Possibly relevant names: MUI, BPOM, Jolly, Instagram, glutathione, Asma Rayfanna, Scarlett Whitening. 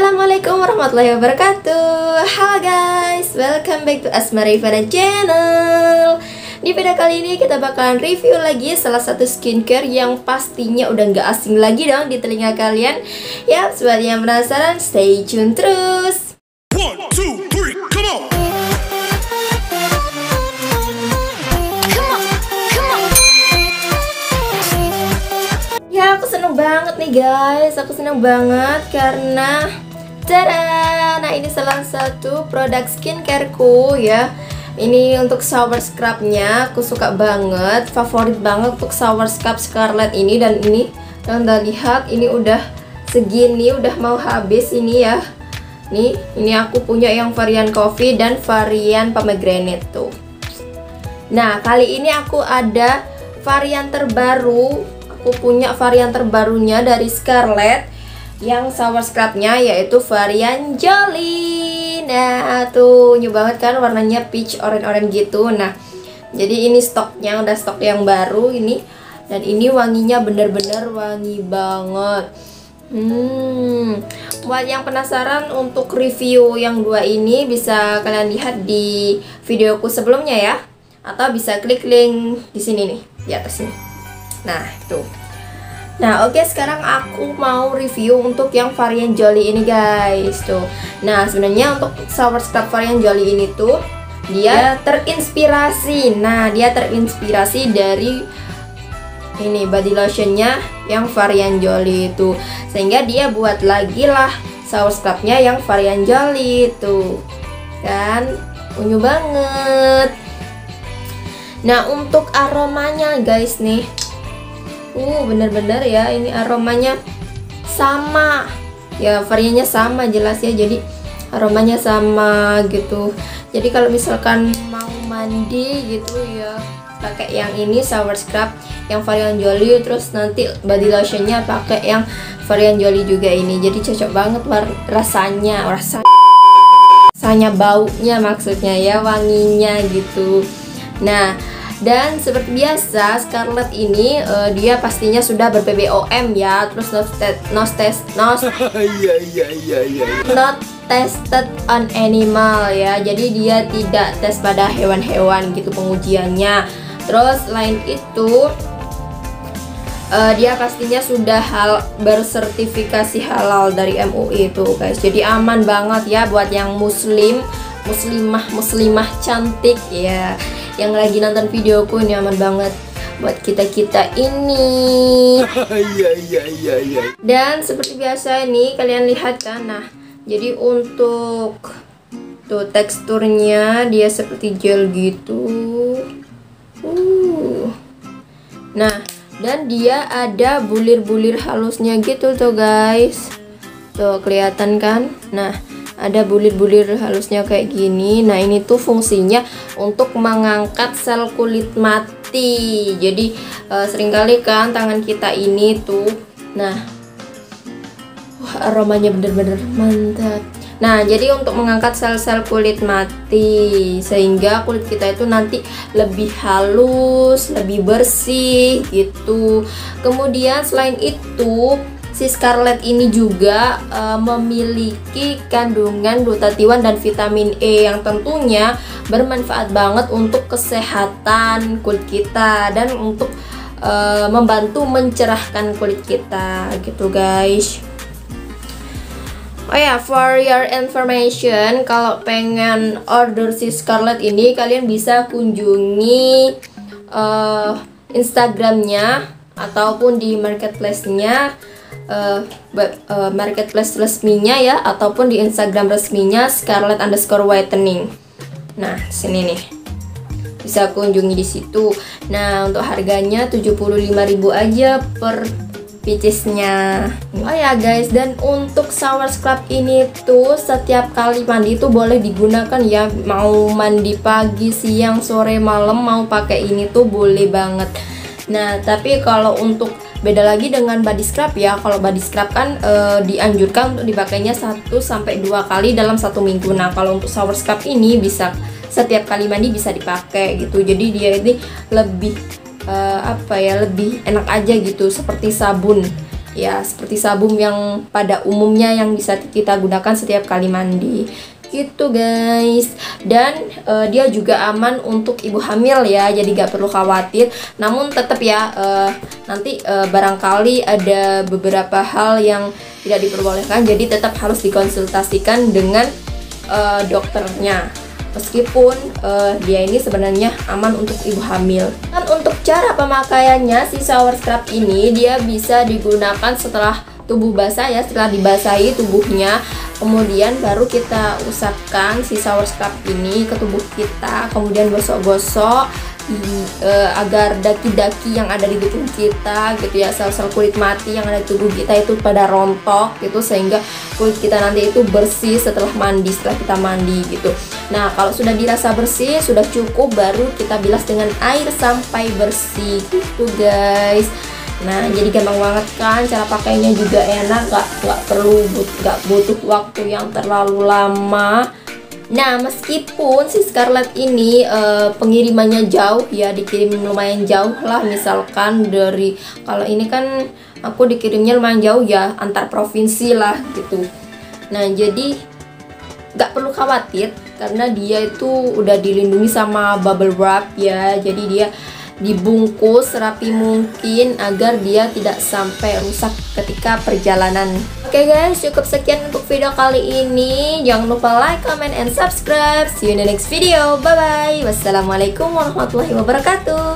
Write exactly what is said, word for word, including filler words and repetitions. Assalamualaikum warahmatullahi wabarakatuh. Halo guys, welcome back to Asma Rayfanna channel. Di video kali ini kita bakalan review lagi salah satu skincare yang pastinya udah nggak asing lagi dong di telinga kalian. Ya, buat yang penasaran stay tune terus. One, two, three, come on. Banget nih guys, aku seneng banget karena tada, nah ini salah satu produk skincareku ya. Ini untuk shower scrubnya, aku suka banget, favorit banget untuk shower scrub Scarlett ini. Dan ini kalian lihat, ini udah segini, udah mau habis ini ya. Nih, ini aku punya yang varian coffee dan varian pomegranate tuh. Nah kali ini aku ada varian terbaru. Aku punya varian terbarunya dari Scarlett yang shower scrubnya, yaitu varian Jolly. Nah tuh, new banget kan warnanya peach orange-orange gitu. Nah jadi ini stoknya, udah stok yang baru ini. Dan ini wanginya bener-bener wangi banget. Hmm, buat yang penasaran untuk review yang dua ini bisa kalian lihat di videoku sebelumnya ya, atau bisa klik link di sini nih, di atas sini. Nah itu. Nah oke, sekarang aku mau review untuk yang varian Jolly ini guys tuh. Nah sebenarnya untuk shower scrub varian Jolly ini tuh dia terinspirasi. Nah dia terinspirasi dari ini body lotionnya yang varian Jolly itu, sehingga dia buat lagi lah shower scrubnya yang varian Jolly itu kan unyu banget. Nah untuk aromanya guys nih. Uh, bener-bener ya, ini aromanya sama ya, variannya sama jelas ya, jadi aromanya sama gitu. Jadi kalau misalkan mau mandi gitu ya, pakai yang ini shower scrub yang varian Jolly, terus nanti body lotionnya pakai yang varian Jolly juga ini, jadi cocok banget rasanya, rasanya, rasanya baunya maksudnya ya, wanginya gitu. Nah dan seperti biasa Scarlett ini uh, dia pastinya sudah ber P B O M ya, terus not test not test not, not tested on animal ya, jadi dia tidak tes pada hewan-hewan gitu pengujiannya. Terus selain itu uh, dia pastinya sudah hal bersertifikasi halal dari M U I itu guys, jadi aman banget ya buat yang muslim muslimah muslimah cantik ya. Yang lagi nonton videoku ini aman banget buat kita-kita ini. Dan seperti biasa nih kalian lihat kan. Nah jadi untuk tuh teksturnya dia seperti gel gitu. uh. Nah dan dia ada bulir-bulir halusnya gitu tuh guys. Tuh kelihatan kan. Nah ada bulir-bulir halusnya kayak gini. Nah ini tuh fungsinya untuk mengangkat sel kulit mati. Jadi uh, seringkali kan tangan kita ini tuh. Nah wah, aromanya bener-bener mantap. Nah jadi untuk mengangkat sel-sel kulit mati, sehingga kulit kita itu nanti lebih halus, lebih bersih gitu. Kemudian selain itu si Scarlett ini juga uh, memiliki kandungan glutathione dan vitamin E yang tentunya bermanfaat banget untuk kesehatan kulit kita dan untuk uh, membantu mencerahkan kulit kita gitu guys. Oh ya, yeah, for your information, kalau pengen order si Scarlett ini kalian bisa kunjungi uh, Instagramnya ataupun di marketplace-nya. Uh, uh, marketplace resminya ya, ataupun di Instagram resminya Scarlett underscore Whitening. Nah sini nih bisa kunjungi di situ. Nah untuk harganya tujuh puluh lima ribu aja per piecesnya. Oh ya guys, dan untuk shower scrub ini tuh setiap kali mandi tuh boleh digunakan ya, mau mandi pagi, siang, sore, malam, mau pakai ini tuh boleh banget. Nah tapi kalau untuk beda lagi dengan body scrub ya, kalau body scrub kan e, dianjurkan untuk dipakainya satu sampai dua kali dalam satu minggu. Nah kalau untuk shower scrub ini bisa setiap kali mandi bisa dipakai gitu, jadi dia ini lebih e, apa ya, lebih enak aja gitu, seperti sabun ya seperti sabun yang pada umumnya yang bisa kita gunakan setiap kali mandi gitu guys. Dan uh, dia juga aman untuk ibu hamil ya, jadi gak perlu khawatir. Namun tetap ya uh, nanti uh, barangkali ada beberapa hal yang tidak diperbolehkan, jadi tetap harus dikonsultasikan dengan uh, dokternya. Meskipun uh, dia ini sebenarnya aman untuk ibu hamil. Dan untuk cara pemakaiannya, si shower scrub ini dia bisa digunakan setelah tubuh basah ya, setelah dibasahi tubuhnya. Kemudian baru kita usapkan si shower scrub ini ke tubuh kita, kemudian gosok-gosok uh, agar daki-daki yang ada di tubuh kita gitu ya, sel-sel kulit mati yang ada di tubuh kita itu pada rontok gitu, sehingga kulit kita nanti itu bersih setelah mandi, setelah kita mandi gitu. Nah kalau sudah dirasa bersih sudah cukup, baru kita bilas dengan air sampai bersih gitu guys. Nah jadi gampang banget kan, cara pakainya juga enak, gak, gak perlu gak butuh waktu yang terlalu lama. Nah meskipun si Scarlett ini e, pengirimannya jauh ya, dikirim lumayan jauh lah, misalkan dari, kalau ini kan aku dikirimnya lumayan jauh ya, antar provinsi lah gitu. Nah jadi gak perlu khawatir karena dia itu udah dilindungi sama bubble wrap ya, jadi dia dibungkus serapi mungkin agar dia tidak sampai rusak ketika perjalanan. Oke guys, cukup sekian untuk video kali ini. Jangan lupa like, comment, and subscribe. See you in the next video. Bye bye. Wassalamualaikum warahmatullahi wabarakatuh.